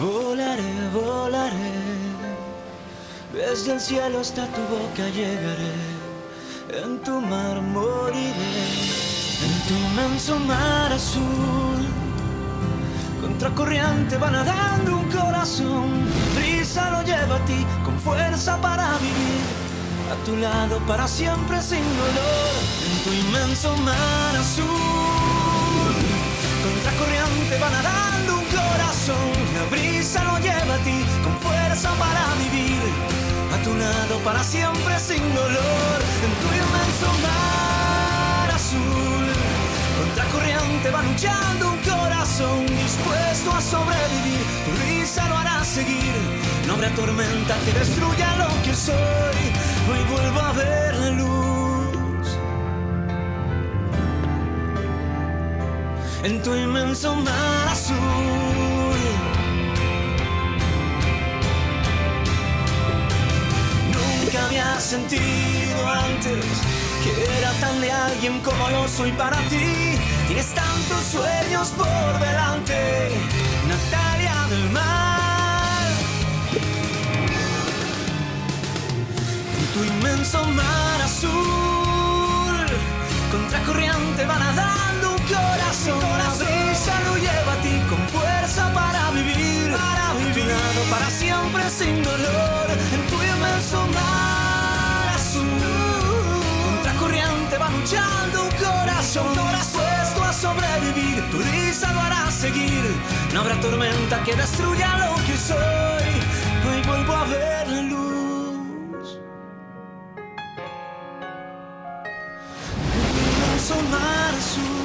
Volaré, volaré, desde el cielo hasta tu boca llegaré, en tu mar moriré, en tu inmenso mar azul, contracorriente va nadando un corazón, brisa lo lleva a ti con fuerza para vivir, a tu lado para siempre sin dolor, en tu inmenso mar azul, contracorriente va nadando un corazón, la brisa lo lleva a ti con fuerza para vivir, a tu lado para siempre sin dolor, en tu inmenso mar azul, contracorriente va luchando un corazón dispuesto a sobrevivir, tu risa lo hará seguir, no me atormenta que destruya lo que soy, hoy vuelvo a ver la luz, en tu inmenso mar azul. Nunca había sentido antes que era tan de alguien como yo soy para ti. Tienes tantos sueños por delante, Natalia del mar. En tu inmenso mar azul, contracorriente va nadando un corazón. La brisa lo lleva a ti con fuerza para vivir, para vivir, para siempre sin dolor. En tu inmenso mar azul, contracorriente va luchando un corazón, dispuesto a sobrevivir, tu risa lo hará seguir, no habrá tormenta que destruya lo que soy, hoy vuelvo a ver la luz. En tu inmenso mar azul.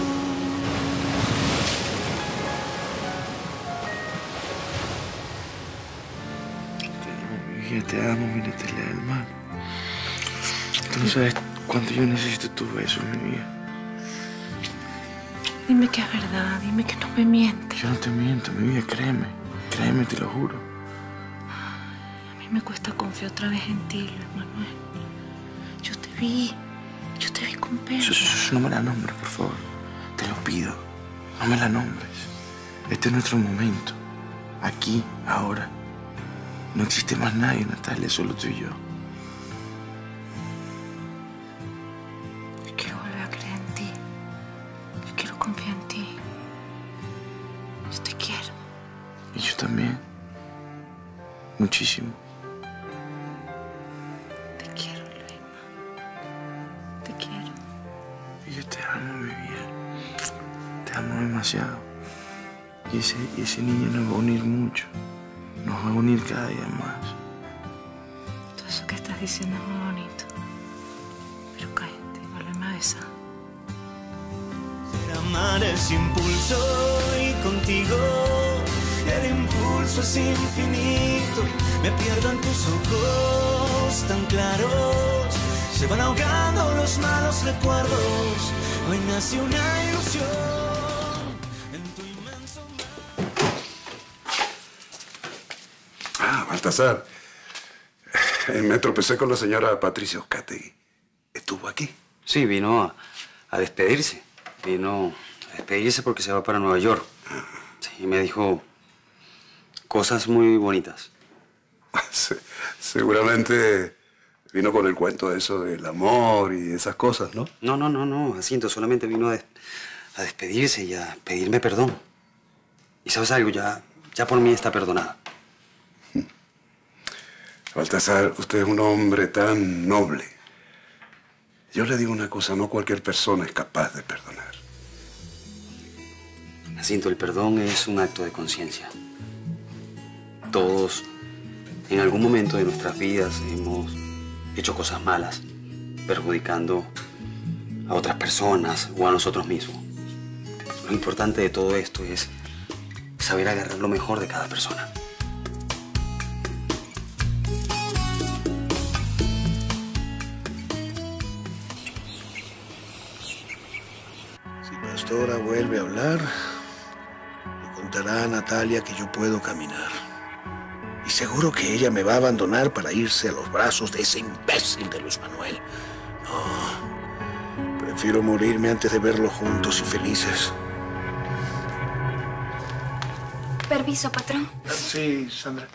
Te amo, mi Natalia del mar. Tú no sabes cuánto yo necesito tus besos, mi vida. Dime que es verdad, dime que no me mientes. Yo no te miento, mi vida, créeme. Créeme, te lo juro. A mí me cuesta confiar otra vez en ti, Luis Manuel. Yo te vi con Pedro. No me la nombres, por favor. Te lo pido, no me la nombres. Este es nuestro momento. Aquí, ahora. No existe más nadie, Natalia, solo tú y yo. Yo quiero volver a creer en ti. Yo quiero confiar en ti. Yo te quiero. Y yo también. Muchísimo. Te quiero, Luema. Te quiero. Y yo te amo, mi vida. Te amo demasiado. Y ese niño nos va a unir mucho. Nos va a unir cada día más. Todo eso que estás diciendo es muy bonito. Pero cállate, vuelve a besar. El amar es impulso y contigo el impulso es infinito. Me pierdo en tus ojos tan claros. Se van ahogando los malos recuerdos. Hoy nace una ilusión. Baltazar, me tropecé con la señora Patricia Uzcátegui. ¿Estuvo aquí? Sí, vino a despedirse. Vino a despedirse porque se va para Nueva York. Sí, y me dijo cosas muy bonitas. Seguramente vino con el cuento de eso del amor y esas cosas, ¿no? No, Jacinto, solamente vino a despedirse y a pedirme perdón. Y sabes algo, ya por mí está perdonada. Baltazar, usted es un hombre tan noble. Yo le digo una cosa, no cualquier persona es capaz de perdonar. Jacinto, el perdón es un acto de conciencia. Todos, en algún momento de nuestras vidas, hemos hecho cosas malas, perjudicando a otras personas o a nosotros mismos. Lo importante de todo esto es saber agarrar lo mejor de cada persona. Pastora vuelve a hablar, le contará a Natalia que yo puedo caminar. Y seguro que ella me va a abandonar para irse a los brazos de ese imbécil de Luis Manuel. No, prefiero morirme antes de verlos juntos y felices. aviso, patrón. Sí, Sandra.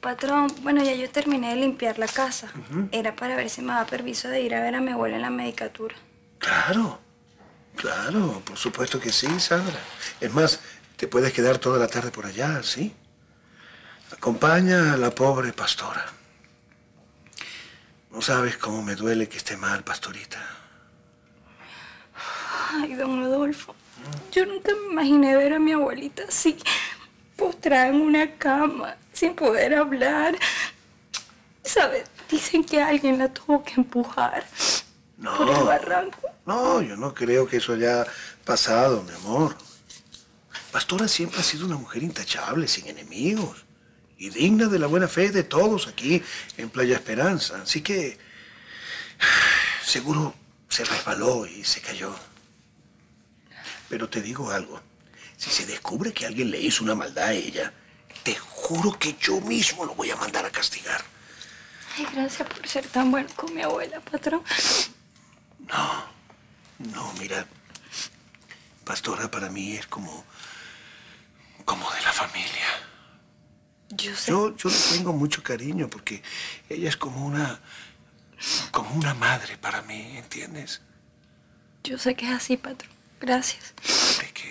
Patrón, bueno, ya yo terminé de limpiar la casa. Era para ver si me da permiso de ir a ver a mi abuela en la medicatura. Claro, claro, por supuesto que sí, Sandra. Es más, te puedes quedar toda la tarde por allá, ¿sí? Acompaña a la pobre Pastora. No sabes cómo me duele que esté mal, Pastorita. Ay, don Rodolfo, yo nunca me imaginé ver a mi abuelita así, postrada en una cama, sin poder hablar. ¿Sabes? Dicen que alguien la tuvo que empujar por el barranco. No, yo no creo que eso haya pasado, mi amor. Pastora siempre ha sido una mujer intachable, sin enemigos, y digna de la buena fe de todos aquí en Playa Esperanza. Así que seguro se resbaló y se cayó. Pero te digo algo, si se descubre que alguien le hizo una maldad a ella, te juro que yo mismo lo voy a mandar a castigar. Ay, gracias por ser tan bueno con mi abuela, patrón. No, no, mira, Pastora para mí es como de la familia. Yo sé. Yo le tengo mucho cariño porque ella es como una madre para mí, ¿entiendes? Yo sé que es así, patrón. Gracias. ¿De qué?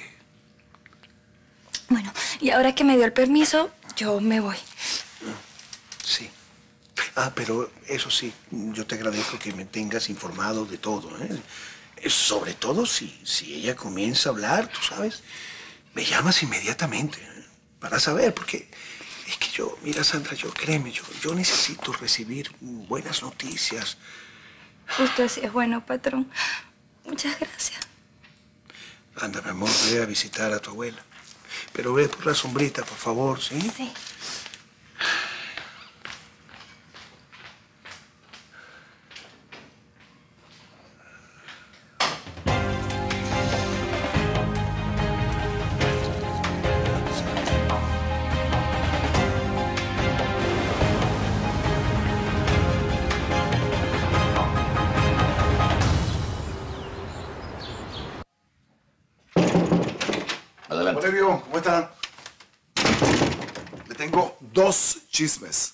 Bueno, y ahora que me dio el permiso, yo me voy. Sí. Ah, pero eso sí, yo te agradezco que me tengas informado de todo, ¿eh? Sobre todo si ella comienza a hablar, tú sabes, me llamas inmediatamente, ¿eh? Para saber, porque es que yo, mira, Sandra, créeme, yo necesito recibir buenas noticias. Usted sí es bueno, patrón. Muchas gracias. Anda, mi amor, ve a visitar a tu abuela. Pero ve por la sombrita, por favor, ¿sí? Sí. Valerio, ¿cómo están? Le tengo 2 chismes.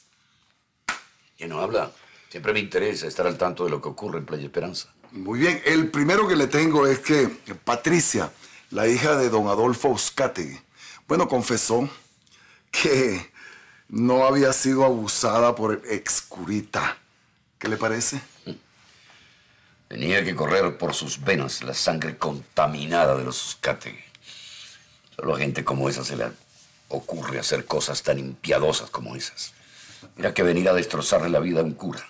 Que no habla. Siempre me interesa estar al tanto de lo que ocurre en Playa Esperanza. Muy bien. El primero que le tengo es que Patricia, la hija de don Adolfo Uzcátegui, bueno, confesó que no había sido abusada por el Excurita. ¿Qué le parece? Tenía que correr por sus venas la sangre contaminada de los Uzcátegui. Solo a gente como esa se le ocurre hacer cosas tan impiadosas como esas. Mira que venir a destrozarle la vida a un cura,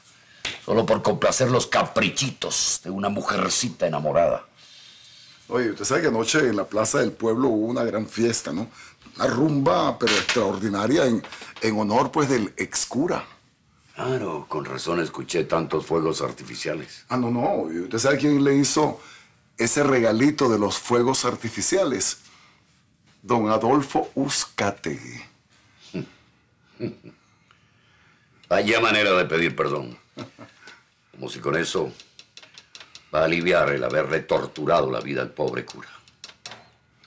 solo por complacer los caprichitos de una mujercita enamorada. Oye, usted sabe que anoche en la plaza del pueblo hubo una gran fiesta, ¿no? Una rumba, pero extraordinaria, en honor, pues, del ex cura. Claro, con razón escuché tantos fuegos artificiales. Ah, no, no. ¿Usted sabe quién le hizo ese regalito de los fuegos artificiales? Don Adolfo Uzcátegui. Vaya manera de pedir perdón. Como si con eso va a aliviar el haberle torturado la vida al pobre cura.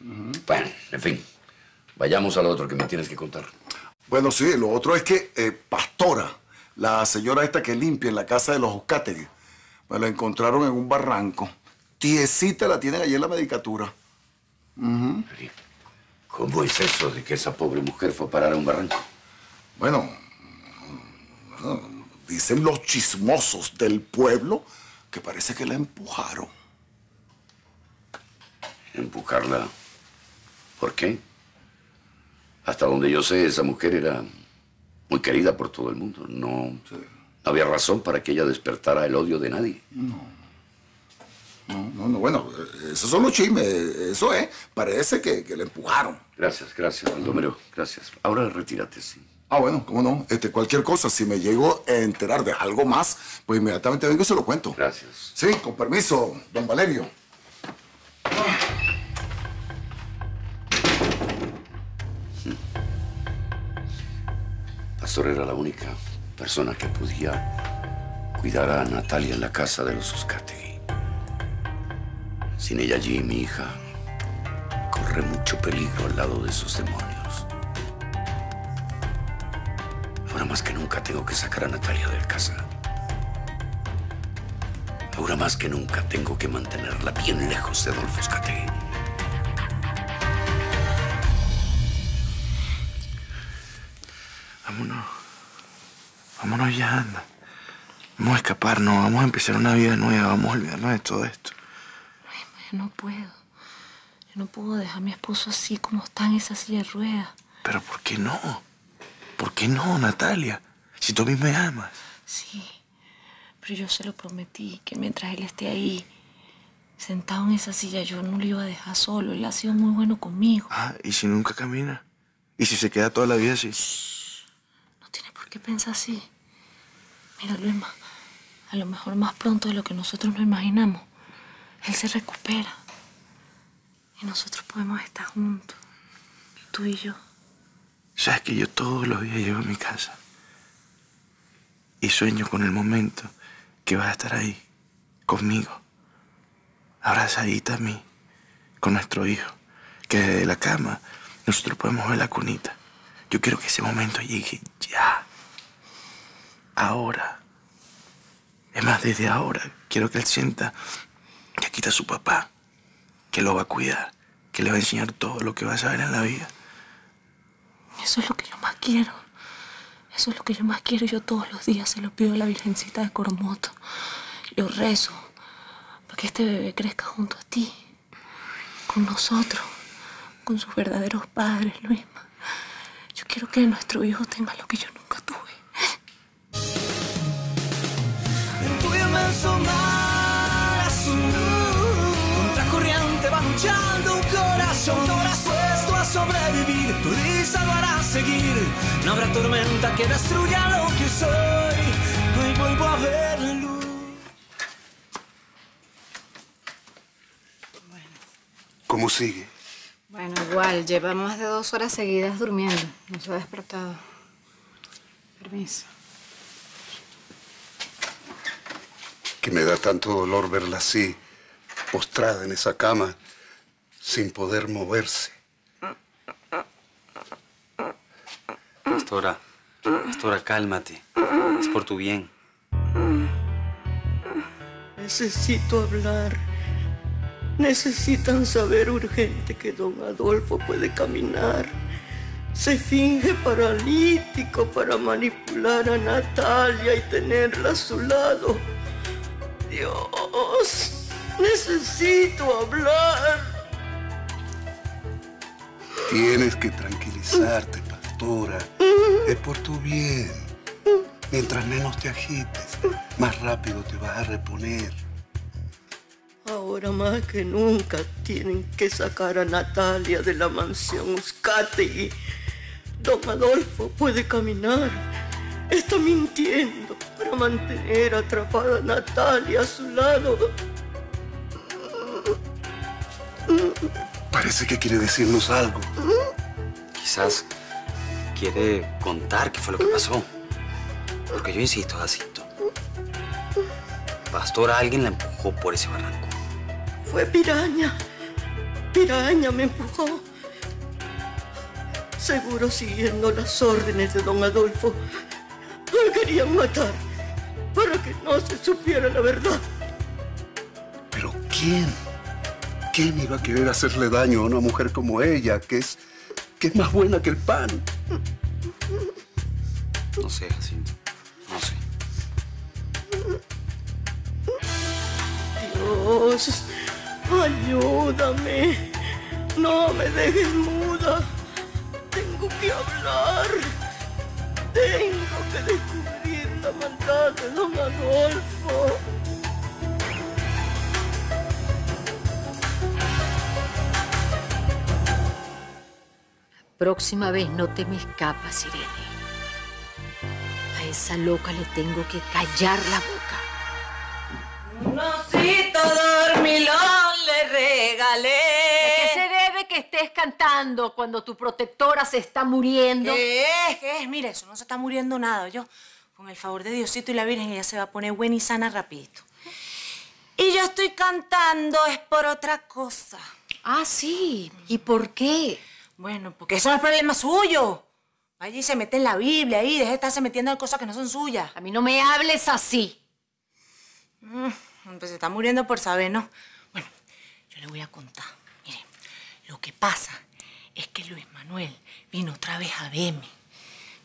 Bueno, en fin. Vayamos al otro que me tienes que contar. Bueno, sí, lo otro es que Pastora, la señora esta que limpia en la casa de los Uzcátegui, me la encontraron en un barranco. Tiesita la tienen allí en la medicatura. Sí. ¿Cómo es eso de que esa pobre mujer fue a parar a un barranco? Bueno, dicen los chismosos del pueblo que parece que la empujaron. ¿Empujarla? ¿Por qué? Hasta donde yo sé, esa mujer era muy querida por todo el mundo. No, sí. No había razón para que ella despertara el odio de nadie. No. No, bueno, esos son los chismes, eso es. Parece que le empujaron. Gracias, Baldomero, gracias. Ahora retírate, sí. Ah, bueno, cómo no. Cualquier cosa, si me llego a enterar de algo más, pues inmediatamente vengo y se lo cuento. Gracias. Sí, con permiso, don Valerio. Pastor era la única persona que podía cuidar a Natalia en la casa de los Uzcátegui. Sin ella allí, mi hija corre mucho peligro al lado de esos demonios. Ahora más que nunca tengo que sacar a Natalia del casa. Ahora más que nunca tengo que mantenerla bien lejos de Adolfo Uzcátegui. Vámonos. Vámonos ya, anda. Vamos a escaparnos, vamos a empezar una vida nueva, vamos a olvidarnos de todo esto. Ay, yo no puedo. Yo no puedo dejar a mi esposo así como está en esa silla de ruedas. Pero ¿por qué no? ¿Por qué no, Natalia? Si tú a mí me amas. Sí, pero yo se lo prometí que mientras él esté ahí, sentado en esa silla, yo no lo iba a dejar solo. Él ha sido muy bueno conmigo. Ah, ¿y si nunca camina? ¿Y si se queda toda la vida así? Shh. No tienes por qué pensar así. Mira, Luema, a lo mejor más pronto de lo que nosotros nos imaginamos, él se recupera. Y nosotros podemos estar juntos, tú y yo. Sabes que yo todos los días llego a mi casa y sueño con el momento que vas a estar ahí, conmigo, abrazadita a mí, con nuestro hijo, que desde la cama nosotros podemos ver la cunita. Yo quiero que ese momento llegue ya, ahora. Es más, desde ahora quiero que él sienta que aquí está su papá, que lo va a cuidar, que le va a enseñar todo lo que va a saber en la vida. Eso es lo que yo más quiero. Eso es lo que yo más quiero. Yo todos los días se lo pido a la Virgencita de Coromoto. Yo rezo para que este bebé crezca junto a ti, con nosotros, con sus verdaderos padres, Luisma. Yo quiero que nuestro hijo tenga lo que yo nunca tuve. Luchando un corazón puesto a sobrevivir, tu risa lo hará seguir. No habrá tormenta que destruya lo que soy. Hoy vuelvo a ver la luz. Bueno. ¿Cómo sigue? Bueno, igual, lleva más de 2 horas seguidas durmiendo. No se ha despertado. Permiso. Que me da tanto dolor verla así, postrada en esa cama, sin poder moverse. Pastora, cálmate. Es por tu bien. Necesito hablar. Necesitan saber urgente que don Adolfo puede caminar. Se finge paralítico para manipular a Natalia y tenerla a su lado. Dios, necesito hablar. Tienes que tranquilizarte, pastora. Es por tu bien. Mientras menos te agites, más rápido te vas a reponer. Ahora más que nunca tienen que sacar a Natalia de la mansión Uzcátegui. Don Adolfo puede caminar. Está mintiendo para mantener atrapada a Natalia a su lado. Parece que quiere decirnos algo. Quizás quiere contar qué fue lo que pasó. Porque yo insisto, Jacinto. Pastora, alguien la empujó por ese barranco. Fue Piraña. Piraña me empujó. Seguro siguiendo las órdenes de don Adolfo. La querían matar para que no se supiera la verdad. ¿Pero quién? ¿Quién iba a querer hacerle daño a una mujer como ella, que es más buena que el pan? No sé, Jacinto. No sé. Dios, ayúdame. No me dejes muda. Tengo que hablar. Tengo que descubrir la maldad de don Adolfo. Próxima vez no te me escapas, Irene. A esa loca le tengo que callar la boca. Un osito dormilón le regalé. ¿A qué se debe que estés cantando cuando tu protectora se está muriendo? ¿Qué es? Mira, eso no se está muriendo nada, yo. Con el favor de Diosito y la Virgen, ella se va a poner buena y sana rapidito. Y yo estoy cantando es por otra cosa. Ah, sí. ¿Y por qué? Bueno, porque eso no es problema suyo. Vaya y se mete en la Biblia ahí, deje de estarse metiendo en cosas que no son suyas. A mí no me hables así. Pues se está muriendo por saber, ¿no? Bueno, yo le voy a contar. Mire, lo que pasa es que Luis Manuel vino otra vez a verme.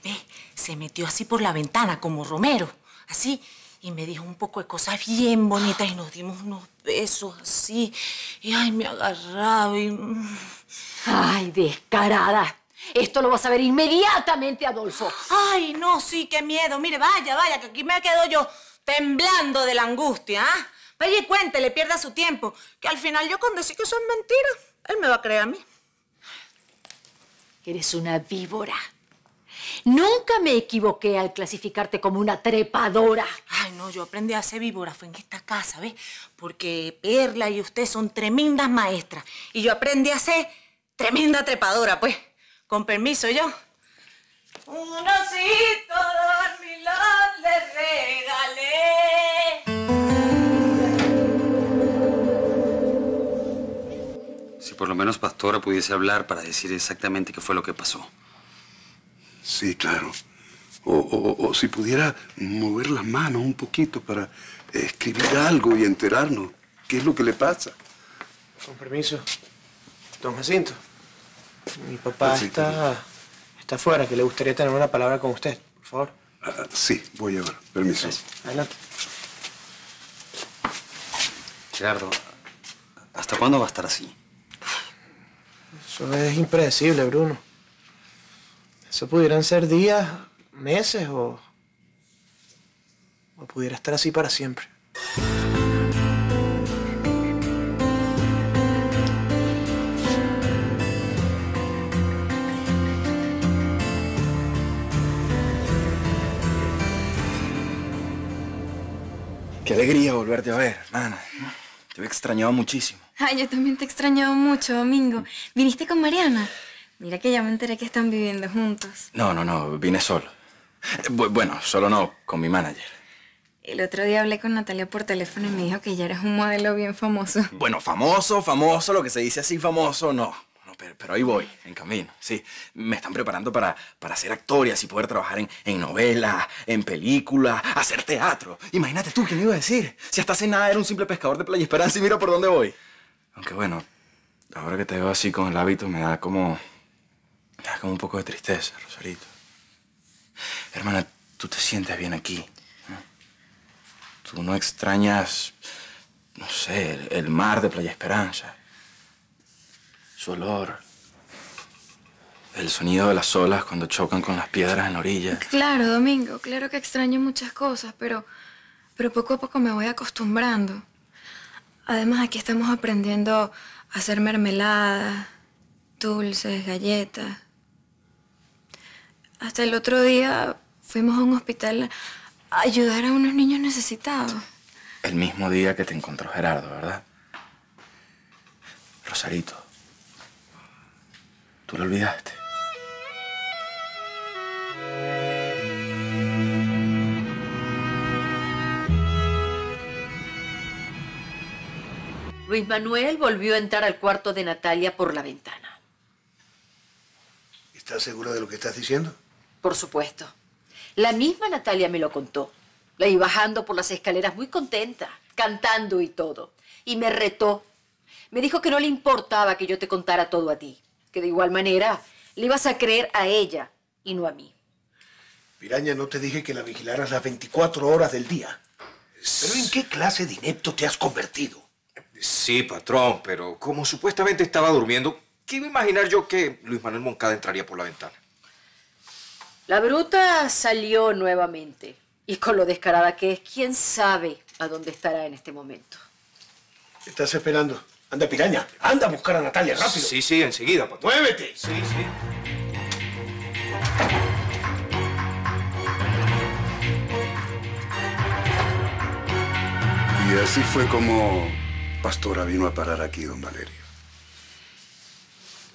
¿Ve? Se metió así por la ventana, como Romero, así. Y me dijo un poco de cosas bien bonitas y nos dimos unos besos así. Y, ay, me agarraba y... Ay, descarada. Esto lo vas a ver inmediatamente, Adolfo. Ay, no, sí, qué miedo. Mire, vaya, vaya, que aquí me quedo yo temblando de la angustia, ¿ah? Vaya y cuéntele, pierda su tiempo. Que al final yo con decir que son mentiras, él me va a creer a mí. Eres una víbora. Nunca me equivoqué al clasificarte como una trepadora. Ay, no, yo aprendí a ser víbora, fue en esta casa, ¿ves? Porque Perla y usted son tremendas maestras. Y yo aprendí a ser tremenda trepadora, pues. Con permiso, yo. Un osito dormilón le regalé. Si por lo menos Pastora pudiese hablar para decir exactamente qué fue lo que pasó. Sí, claro. O si pudiera mover las manos un poquito para escribir algo y enterarnos qué es lo que le pasa. Con permiso, don Jacinto. Mi papá está fuera, que le gustaría tener una palabra con usted, por favor. Sí, voy a ver. Permiso. Gracias. Adelante. Gerardo, ¿hasta cuándo va a estar así? Eso es impredecible, Bruno. Eso pudieran ser días, meses o pudiera estar así para siempre. Qué alegría volverte a ver, hermana. Te había extrañado muchísimo. Ay, yo también te he extrañado mucho, Domingo. ¿Viniste con Mariana? Mira que ya me enteré que están viviendo juntos. No, vine solo. Bueno, solo no, con mi manager. El otro día hablé con Natalia por teléfono y me dijo que ya eres un modelo bien famoso. Bueno, famoso, lo que se dice así famoso, no pero ahí voy, en camino, sí. Me están preparando para ser actor y así poder trabajar en novelas, en películas, hacer teatro. Imagínate tú, ¿qué me iba a decir? Si hasta hace nada era un simple pescador de Playa Esperanza y mira por dónde voy. Aunque bueno, ahora que te veo así con el hábito me da como... Es como un poco de tristeza, Rosarito. Hermana, tú te sientes bien aquí. Tú no extrañas, no sé, el mar de Playa Esperanza. Su olor. El sonido de las olas cuando chocan con las piedras en la orilla. Claro, Domingo, claro que extraño muchas cosas, pero poco a poco me voy acostumbrando. Además, aquí estamos aprendiendo a hacer mermeladas, dulces, galletas. Hasta el otro día fuimos a un hospital a ayudar a unos niños necesitados. El mismo día que te encontró Gerardo, ¿verdad? Rosarito, tú lo olvidaste. Luis Manuel volvió a entrar al cuarto de Natalia por la ventana. ¿Estás segura de lo que estás diciendo? Por supuesto. La misma Natalia me lo contó. La iba bajando por las escaleras muy contenta, cantando y todo. Y me retó. Me dijo que no le importaba que yo te contara todo a ti. Que de igual manera le ibas a creer a ella y no a mí. Piraña, no te dije que la vigilaras las 24 horas del día. ¿Pero en qué clase de inepto te has convertido? Sí, patrón, pero como supuestamente estaba durmiendo, ¿qué iba a imaginar yo que Luis Manuel Moncada entraría por la ventana? La bruta salió nuevamente. Y con lo descarada que es, ¿quién sabe a dónde estará en este momento? ¿Qué estás esperando? Anda, Piraña, anda a buscar a Natalia, rápido. Sí, enseguida, patrón. ¡Muévete! Sí. Y así fue como Pastora vino a parar aquí, don Valerio.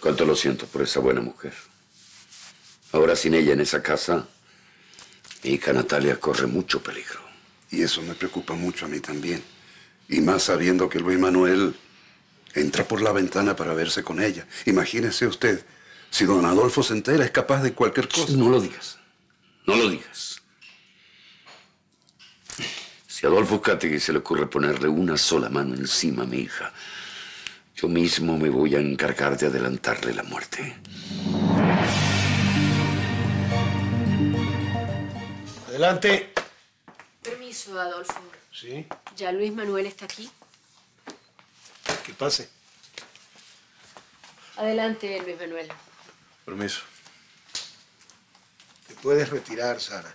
Cuánto lo siento por esa buena mujer. Ahora sin ella en esa casa, mi hija Natalia corre mucho peligro. Y eso me preocupa mucho a mí también. Y más sabiendo que Luis Manuel entra por la ventana para verse con ella. Imagínese usted Si don Adolfo se entera, es capaz de cualquier cosa. No lo digas. No lo digas. Si a Adolfo Uzcátegui se le ocurre ponerle una sola mano encima a mi hija, yo mismo me voy a encargar de adelantarle la muerte. Adelante. Permiso, Adolfo. Sí. Ya Luis Manuel está aquí. Que pase. Adelante, Luis Manuel. Permiso. Te puedes retirar, Sara.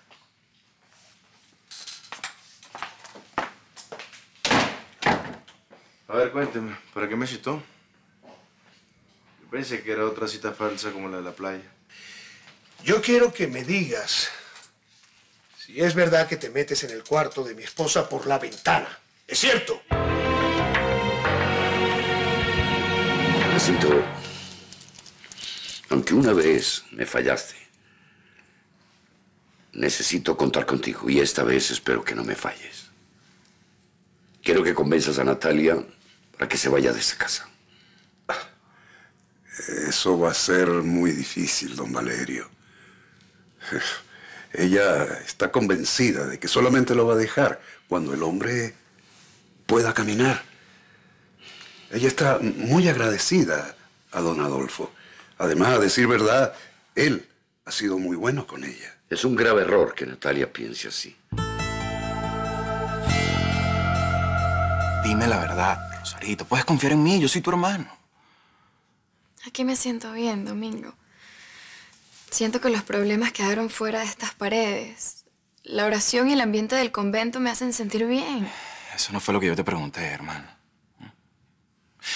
A ver, cuénteme, ¿para qué me citó? Yo pensé que era otra cita falsa como la de la playa. Yo quiero que me digas si es verdad que te metes en el cuarto de mi esposa por la ventana. ¿Es cierto? Jacinto, aunque una vez me fallaste, necesito contar contigo y esta vez espero que no me falles. Quiero que convenzas a Natalia para que se vaya de esta casa. Eso va a ser muy difícil, don Valerio. Ella está convencida de que solamente lo va a dejar cuando el hombre pueda caminar. Ella está muy agradecida a don Adolfo. Además, a decir verdad, él ha sido muy bueno con ella. Es un grave error que Natalia piense así. Dime la verdad, Rosarito. Puedes confiar en mí, yo soy tu hermano. Aquí me siento bien, Domingo. Siento que los problemas quedaron fuera de estas paredes. La oración y el ambiente del convento me hacen sentir bien. Eso no fue lo que yo te pregunté, hermano.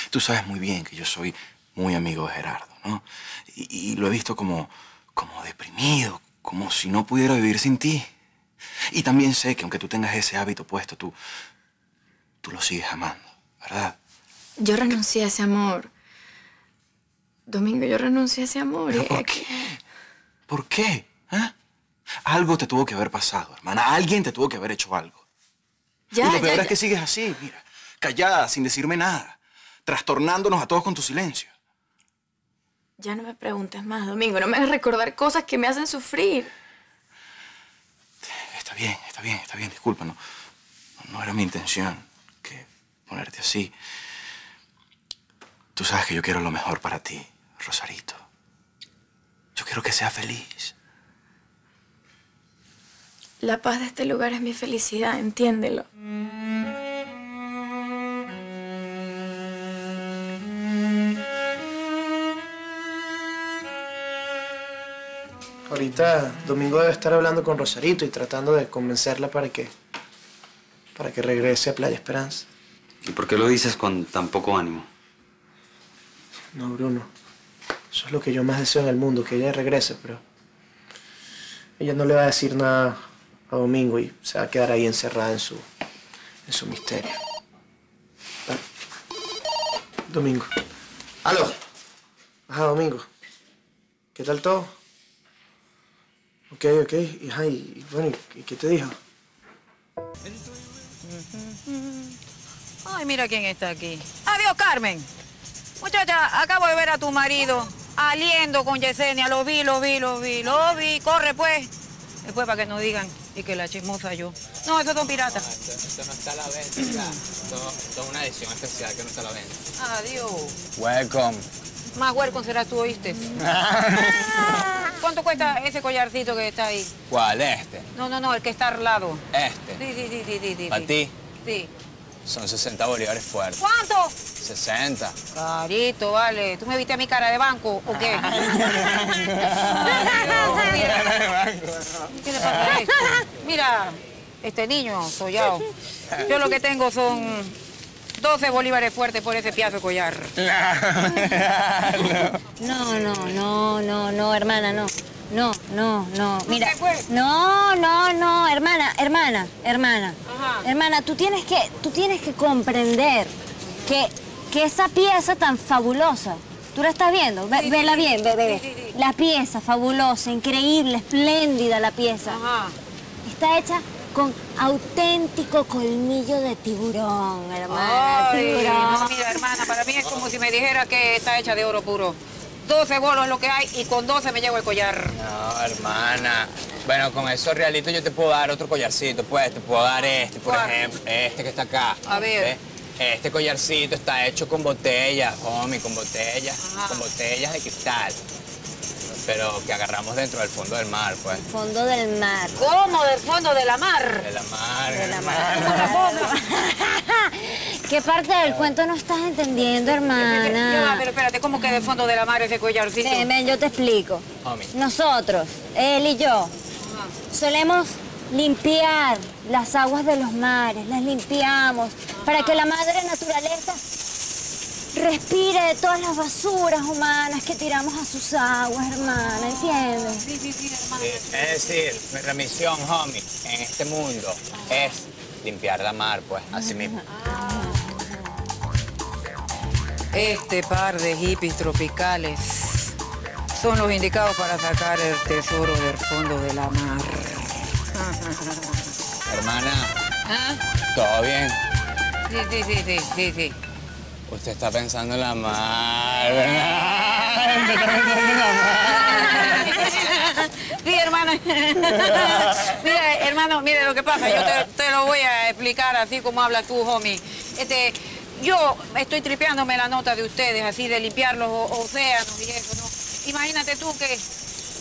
Tú sabes muy bien que yo soy muy amigo de Gerardo, ¿no? Y lo he visto como deprimido, como si no pudiera vivir sin ti. Y también sé que aunque tú tengas ese hábito puesto, tú lo sigues amando, ¿verdad? Yo renuncié a ese amor. Domingo, yo renuncié a ese amor. ¿Pero por qué? ¿Por qué? ¿Eh? Algo te tuvo que haber pasado, hermana. Alguien te tuvo que haber hecho algo. Ya, y lo peor es que sigues así, mira. Callada, sin decirme nada. Trastornándonos a todos con tu silencio. Ya no me preguntes más, Domingo. No me hagas recordar cosas que me hacen sufrir. Está bien. Disculpa, no era mi intención. Ponerte así. Tú sabes que yo quiero lo mejor para ti, Rosarito. Yo quiero que seas feliz. La paz de este lugar es mi felicidad, entiéndelo. Ahorita Domingo debe estar hablando con Rosarito y tratando de convencerla para que regrese a Playa Esperanza. ¿Y por qué lo dices con tan poco ánimo? No, Bruno. Eso es lo que yo más deseo en el mundo, que ella regrese, pero... ella no le va a decir nada a Domingo y se va a quedar ahí encerrada en su misterio. ¿Vale? Domingo. ¡Aló! Ajá, Domingo. ¿Qué tal todo? Ok. Ajá, y bueno, ¿y qué te dijo? Ay, mira quién está aquí. Adiós, Carmen. Muchacha, acabo de ver a tu marido aliendo con Yesenia. Lo vi. Corre, pues. Después para que no digan y que la chismosa yo. No, esos son piratas. No, esto no está a la venta, ya. Esto es una edición especial que no está a la venta. Adiós. Welcome. Más welcome serás tú, ¿oíste? ¿Cuánto cuesta ese collarcito que está ahí? ¿Cuál? ¿Este? No, el que está al lado. ¿Este? Sí. ¿Para ti? Sí. Son 60 bolívares fuertes. ¿Cuánto? 60. Carito, vale. ¿Tú me viste a mi cara de banco o qué? ¿Qué le pasa a esto? Mira, este niño sollado. Yo lo que tengo son 12 bolívares fuertes por ese piazo de collar. No, hermana, no. No, mira, no, hermana. Ajá. Hermana, tú tienes que comprender que esa pieza tan fabulosa, tú la estás viendo, vela bien, bebé. Sí. La pieza fabulosa, increíble, espléndida la pieza. Ajá. Está hecha con auténtico colmillo de tiburón, hermana. Ay, tiburón. No, mira, hermana, para mí es como si me dijera que está hecha de oro puro. 12 bolos lo que hay y con 12 me llevo el collar. No, hermana. Bueno, con esos realitos yo te puedo dar otro collarcito, pues. Te puedo dar este, por ejemplo. Este que está acá. A ver. ¿Ves? Este collarcito está hecho con botellas, homie, con botellas. Ajá. Con botellas de cristal. Pero que agarramos dentro del fondo del mar, pues. El fondo del mar. ¿Cómo? ¿Del fondo de la mar? De la mar. De la mar. ¿Qué parte del cuento no estás entendiendo, hermana? Pero espérate, ¿cómo que del fondo de la mar ese collarcito? Ven, yo te explico. Nosotros, él y yo, solemos limpiar las aguas de los mares, las limpiamos para que la madre naturaleza respire de todas las basuras humanas que tiramos a sus aguas, hermana, ¿entiendes? Sí, sí, sí, hermana. Sí, es decir, nuestra misión, homie, en este mundo es limpiar la mar, pues, así mismo. Este par de hippies tropicales son los indicados para sacar el tesoro del fondo de la mar. Hermana, ¿todo bien? Sí, sí, sí, sí, sí. Usted está pensando en la mar, ¿verdad? Usted está pensando en la mar. Sí, hermana. Mira, hermano, mire lo que pasa. Yo te lo voy a explicar así como habla tú, homie. Yo estoy tripeándome la nota de ustedes, así de limpiar los océanos y eso, ¿no? Imagínate tú que,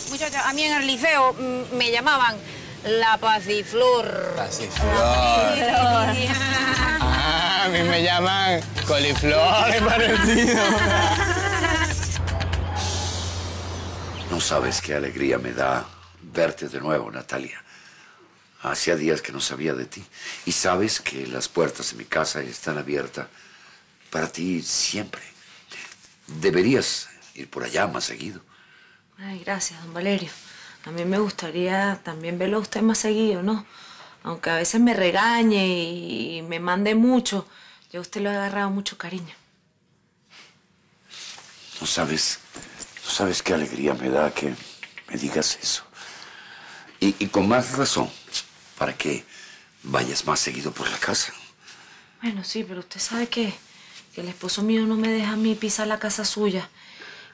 muchachas, a mí en el liceo me llamaban la pasiflor. Pasiflor. A mí me llaman coliflor, es parecido. No sabes qué alegría me da verte de nuevo, Natalia. Hacía días que no sabía de ti. Y sabes que las puertas de mi casa están abiertas para ti siempre. Deberías ir por allá más seguido. Ay, gracias, don Valerio. A mí me gustaría también verlo a usted más seguido, ¿no? Aunque a veces me regañe y me mande mucho, yo a usted lo he agarrado mucho cariño. No sabes qué alegría me da que me digas eso. Y con más razón, para que vayas más seguido por la casa. Bueno, sí, pero usted sabe que el esposo mío no me deja a mí pisar la casa suya.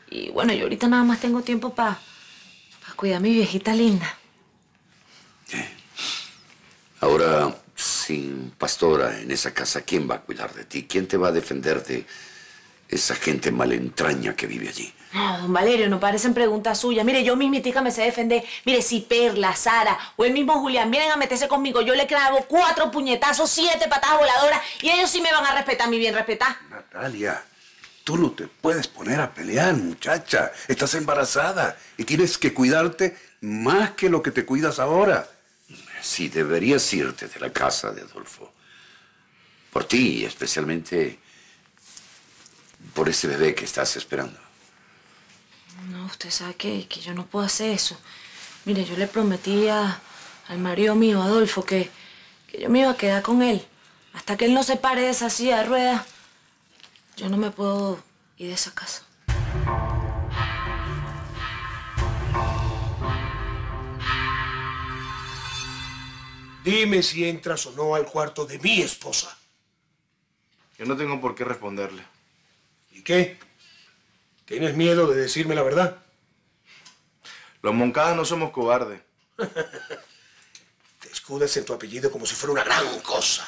Y bueno, yo ahorita nada más tengo tiempo para cuidar a mi viejita linda. Ahora, sin Pastora en esa casa, ¿quién va a cuidar de ti? ¿Quién te va a defender de esa gente malentraña que vive allí? No, don Valerio, no parecen preguntas suyas. Mire, yo mismitica me sé defender. Mire, si Perla, Sara o el mismo Julián vienen a meterse conmigo, yo le clavo 4 puñetazos, 7 patadas voladoras y ellos sí me van a respetar, mi bien respetar. Natalia, tú no te puedes poner a pelear, muchacha. Estás embarazada y tienes que cuidarte más que lo que te cuidas ahora. Sí, deberías irte de la casa de Adolfo. Por ti, especialmente por ese bebé que estás esperando. No, usted sabe que yo no puedo hacer eso. Mire, yo le prometí al marido mío, Adolfo, que yo me iba a quedar con él. Hasta que él no se pare de esa silla de ruedas, yo no me puedo ir de esa casa. Dime si entras o no al cuarto de mi esposa. Yo no tengo por qué responderle. ¿Y qué? ¿Tienes miedo de decirme la verdad? Los Moncadas no somos cobardes. Te escudas en tu apellido como si fuera una gran cosa.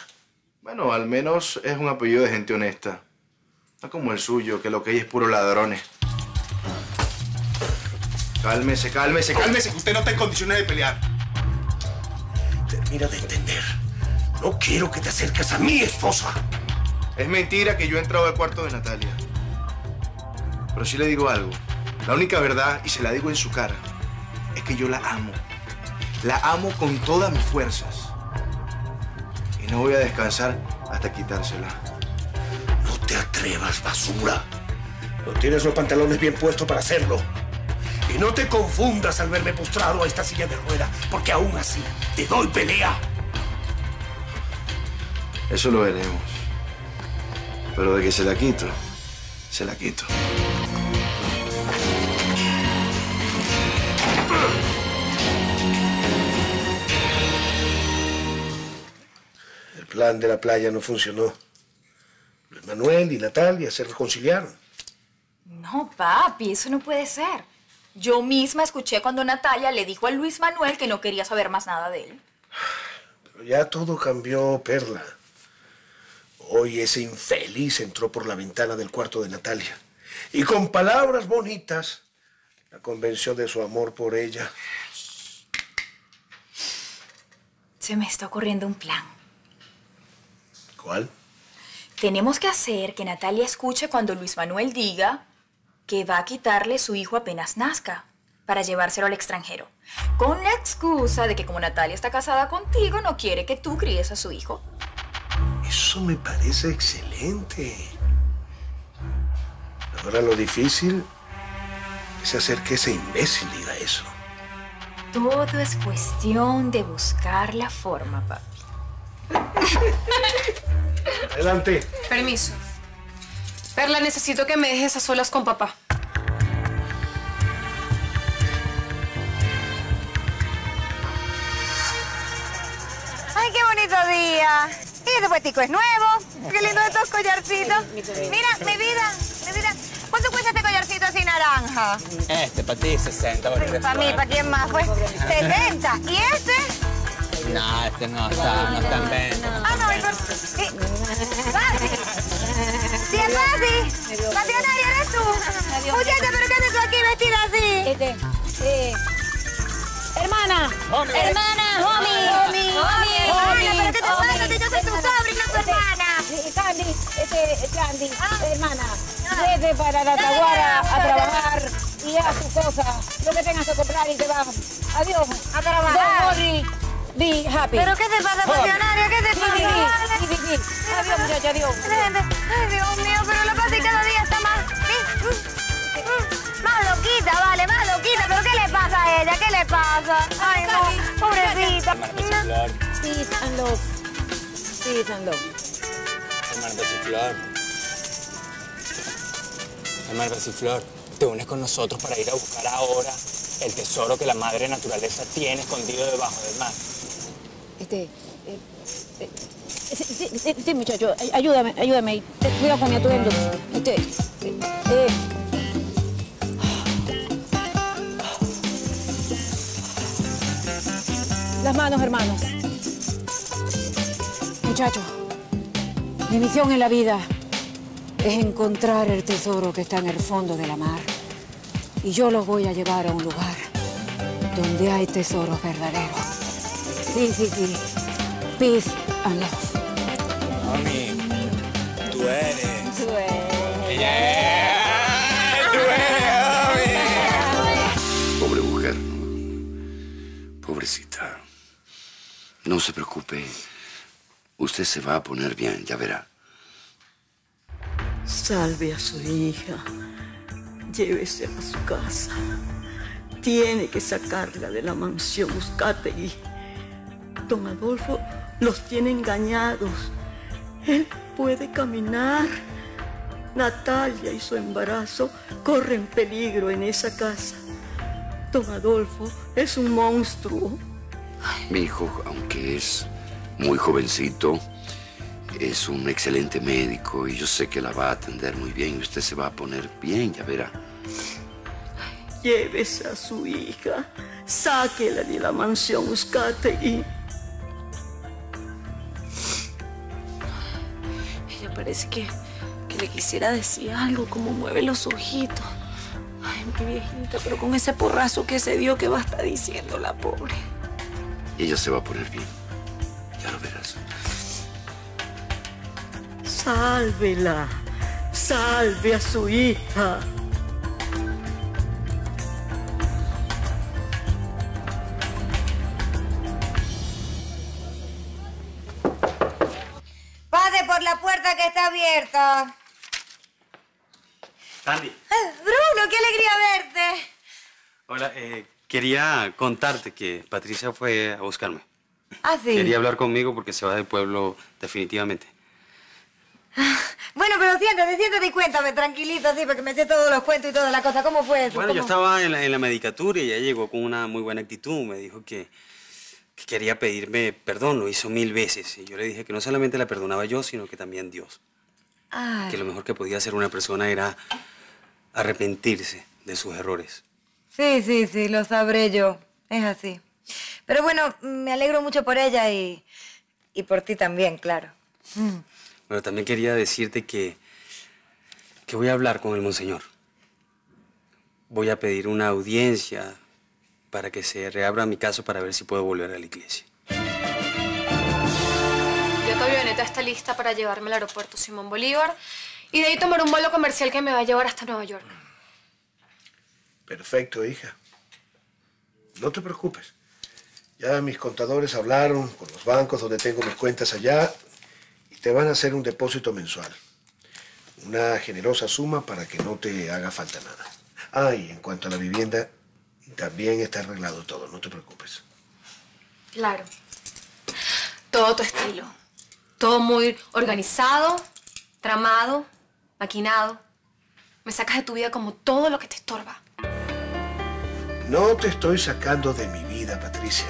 Bueno, al menos es un apellido de gente honesta. No como el suyo, que lo que hay es puro ladrones. Cálmese, cálmese, cálmese, que usted no está en condiciones de pelear. Mira de entender. No quiero que te acerques a mi esposa. Es mentira que yo he entrado al cuarto de Natalia. Pero sí le digo algo. La única verdad, y se la digo en su cara, es que yo la amo. La amo con todas mis fuerzas. Y no voy a descansar hasta quitársela. No te atrevas, basura. No tienes los pantalones bien puestos para hacerlo. Y no te confundas al verme postrado a esta silla de ruedas, porque aún así te doy pelea. Eso lo veremos. Pero de que se la quito, se la quito. El plan de la playa no funcionó. Luis Manuel y Natalia se reconciliaron. No, papi, eso no puede ser. Yo misma escuché cuando Natalia le dijo a Luis Manuel que no quería saber más nada de él. Pero ya todo cambió, Perla. Hoy ese infeliz entró por la ventana del cuarto de Natalia y con palabras bonitas la convenció de su amor por ella. Se me está ocurriendo un plan. ¿Cuál? Tenemos que hacer que Natalia escuche cuando Luis Manuel diga que va a quitarle su hijo apenas nazca para llevárselo al extranjero, con la excusa de que como Natalia está casada contigo, no quiere que tú críes a su hijo. Eso me parece excelente. Ahora lo difícil es hacer que ese imbécil diga eso. Todo es cuestión de buscar la forma, papi. Adelante. Permiso. Perla, necesito que me dejes a solas con papá. ¡Ay, qué bonito día! Y este puestico es nuevo. ¡Qué lindo estos collarcitos! Mira, mi vida. ¿Cuánto cuesta este collarcito así naranja? Este, para ti, 60. Para mí, ¿para quién más? Pues, 70. ¿Y este? No, este no está en venta. Ah, no, pero... ¡Si es Pati! ¡Pasionaria eres tú! Muchacha, ¿pero qué haces tú aquí vestida así? Este, sí. Hermana. Homie. ¿Pero qué te pasa? Te llamas tu sobrina, tu hermana. Candy, hermana. Vete para la Taguara a trabajar y haz tus cosas. Lo que tengas que comprar y te vamos. Adiós. A trabajar. Be happy. ¿Pero qué te pasa, pasionaria? ¿Qué te pasa? Sí. Adiós, muchacha, adiós. Ay, Dios mío, pero la Pati cada día está más... ¿sí? Más loquita, vale, más loquita. ¿Pero qué le pasa a ella? ¿Qué le pasa? Ay, no, pobrecita. Peace and love. Peace and love. Hermana Pasiflor, te unes con nosotros para ir a buscar ahora el tesoro que la madre naturaleza tiene escondido debajo del mar. Sí, muchacho, ayúdame. Cuida con mi atuendo. Las manos, hermanos. Muchacho, mi misión en la vida es encontrar el tesoro que está en el fondo de la mar. Y yo los voy a llevar a un lugar donde hay tesoros verdaderos. Sí. Peace and love. Mami, tú eres. Yeah, tú eres, mami. Pobre mujer. Pobrecita. No se preocupe. Usted se va a poner bien, ya verá. Salve a su hija. Llévese a su casa. Tiene que sacarla de la mansión Uzcátegui. Don Adolfo los tiene engañados. Él puede caminar. Natalia y su embarazo corren peligro en esa casa. Don Adolfo es un monstruo. Mi hijo, aunque es muy jovencito, es un excelente médico y yo sé que la va a atender muy bien y usted se va a poner bien, ya verá. Llévese a su hija, sáquela de la mansión Uzcátegui. Parece que le quisiera decir algo, como mueve los ojitos. Ay, mi viejita, pero con ese porrazo que se dio, ¿qué va a estar diciendo la pobre? Y ella se va a poner bien. Ya lo verás. Sálvela. Salve a su hija. Que está abierta. Sandy. Bruno, qué alegría verte. Hola, quería contarte que Patricia fue a buscarme. ¿Ah, sí? Quería hablar conmigo porque se va del pueblo definitivamente. Bueno, pero siéntate y cuéntame, tranquilito, así, porque me sé todos los cuentos y todas las cosas. ¿Cómo fue eso? Bueno, yo estaba en la medicatura y ella llegó con una muy buena actitud. Me dijo que quería pedirme perdón, lo hizo 1000 veces. Y yo le dije que no solamente la perdonaba yo, sino que también Dios. Ay. Que lo mejor que podía hacer una persona era arrepentirse de sus errores. Sí, sí, sí, lo sabré yo. Es así. Pero bueno, me alegro mucho por ella y por ti también, claro. Bueno, también quería decirte que voy a hablar con el monseñor. Voy a pedir una audiencia para que se reabra mi caso para ver si puedo volver a la iglesia. Ya tu avioneta está lista para llevarme al aeropuerto Simón Bolívar y de ahí tomar un vuelo comercial que me va a llevar hasta Nueva York. Perfecto, hija. No te preocupes. Ya mis contadores hablaron con los bancos donde tengo mis cuentas allá y te van a hacer un depósito mensual. Una generosa suma para que no te haga falta nada. Ah, y en cuanto a la vivienda, también está arreglado todo, no te preocupes. Claro. Todo tu estilo. Todo muy organizado, tramado, maquinado. Me sacas de tu vida como todo lo que te estorba. No te estoy sacando de mi vida, Patricia.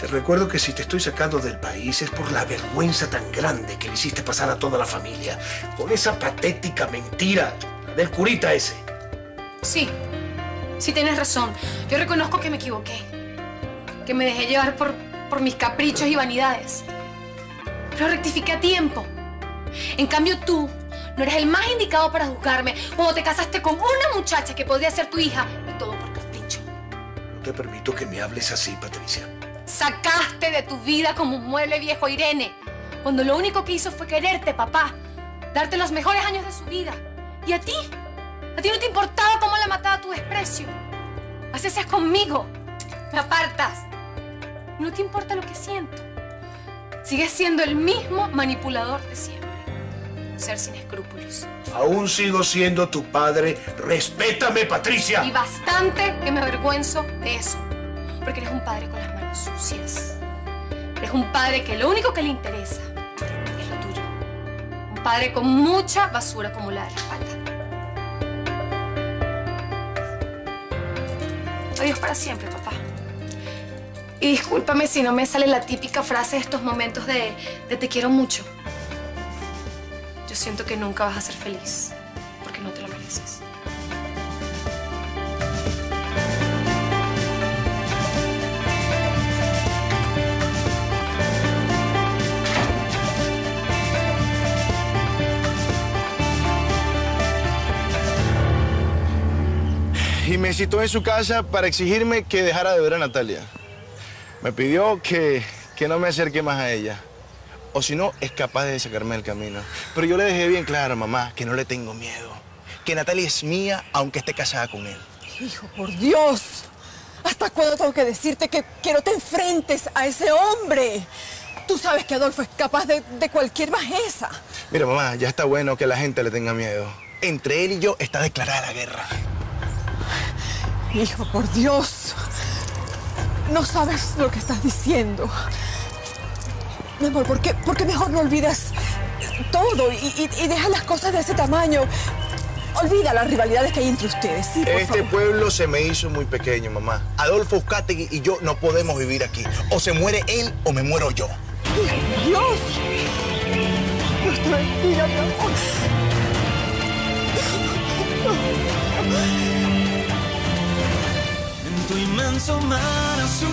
Te recuerdo que si te estoy sacando del país es por la vergüenza tan grande que le hiciste pasar a toda la familia. Con esa patética mentira del curita ese. Sí, sí tienes razón. Yo reconozco que me equivoqué. Que me dejé llevar por mis caprichos y vanidades. Pero rectifiqué a tiempo. En cambio tú no eres el más indicado para juzgarme cuando te casaste con una muchacha que podría ser tu hija y todo por capricho. No te permito que me hables así, Patricia. Sacaste de tu vida como un mueble viejo a Irene, cuando lo único que hizo fue quererte, papá, darte los mejores años de su vida. ¿Y a ti? ¿A ti no te importaba cómo la mataba a tu desprecio? Así seas conmigo, me apartas. No te importa lo que siento. Sigues siendo el mismo manipulador de siempre. Ser sin escrúpulos. Aún sigo siendo tu padre. ¡Respétame, Patricia! Y bastante que me avergüenzo de eso. Porque eres un padre con las manos sucias. Eres un padre que lo único que le interesa es lo tuyo. Un padre con mucha basura acumulada en la espalda. Adiós para siempre, papá. Y discúlpame si no me sale la típica frase de estos momentos de te quiero mucho. Yo siento que nunca vas a ser feliz porque no te lo mereces. Y me citó en su casa para exigirme que dejara de ver a Natalia. Me pidió que no me acerque más a ella. O si no, es capaz de sacarme del camino. Pero yo le dejé bien claro, mamá, que no le tengo miedo. Que Natalia es mía, aunque esté casada con él. Hijo, por Dios. ¿Hasta cuándo tengo que decirte que no te enfrentes a ese hombre? Tú sabes que Adolfo es capaz de cualquier bajeza. Mira, mamá, ya está bueno que la gente le tenga miedo. Entre él y yo está declarada la guerra. Hijo, por Dios, no sabes lo que estás diciendo. Mi amor, ¿por qué mejor no olvidas todo y deja las cosas de ese tamaño? Olvida las rivalidades que hay entre ustedes, ¿sí? Este pueblo se me hizo muy pequeño, mamá. Adolfo Uzcátegui y yo no podemos vivir aquí. O se muere él o me muero yo. ¡Dios! Pues tranquila, mi amor. Tu inmenso mar azul,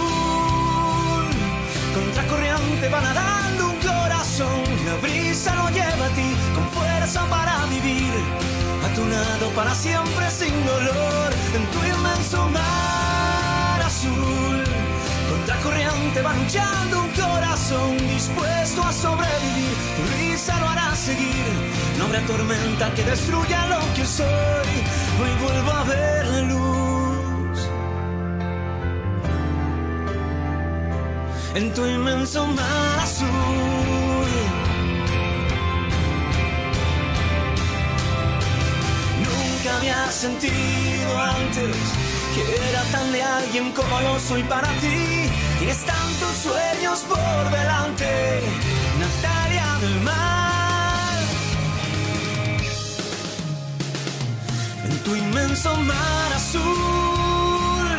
contracorriente va nadando un corazón. La brisa lo lleva a ti con fuerza para vivir, a tu lado para siempre sin dolor. En tu inmenso mar azul, contracorriente va luchando un corazón dispuesto a sobrevivir. Tu risa lo hará seguir, no habrá tormenta que destruya lo que soy. Hoy vuelvo a ver la luz. En tu inmenso mar azul, nunca había sentido antes que era tan de alguien como yo soy para ti. Tienes tantos sueños por delante, Natalia del mar. En tu inmenso mar azul,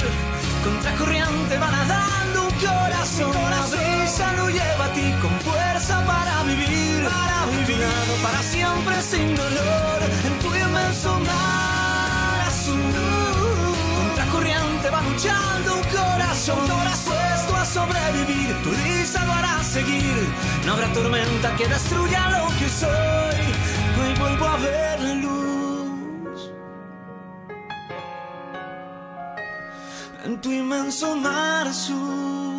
contracorriente va nadando un corazón. La brisa lo lleva a ti con fuerza para vivir, para vivir. para siempre sin dolor en tu inmenso mar azul. Contracorriente va luchando un corazón puesto a sobrevivir. Tu risa lo hará seguir. No habrá tormenta que destruya lo que soy. Hoy vuelvo a ver la luz en tu inmenso mar azul.